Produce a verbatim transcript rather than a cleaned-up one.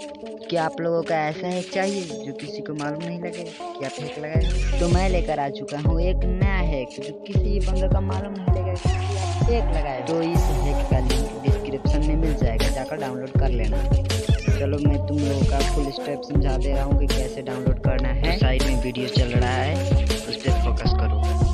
क्या आप लोगों का ऐसा हैक चाहिए जो किसी को मालूम नहीं लगे कि आप हैक लगाए, तो मैं लेकर आ चुका हूँ एक नया हैक जो किसी बंदे का मालूम नहीं लगेगा कि आप हैक लगाए। तो इस हैक का लिंक डिस्क्रिप्शन में मिल जाएगा, जाकर डाउनलोड कर लेना। चलो मैं तुम लोगों का फुल स्टेप समझा दे रहा हूँ कि कैसे डाउनलोड करना है। साइड में वीडियो चल रहा है, उस पर फोकस करो।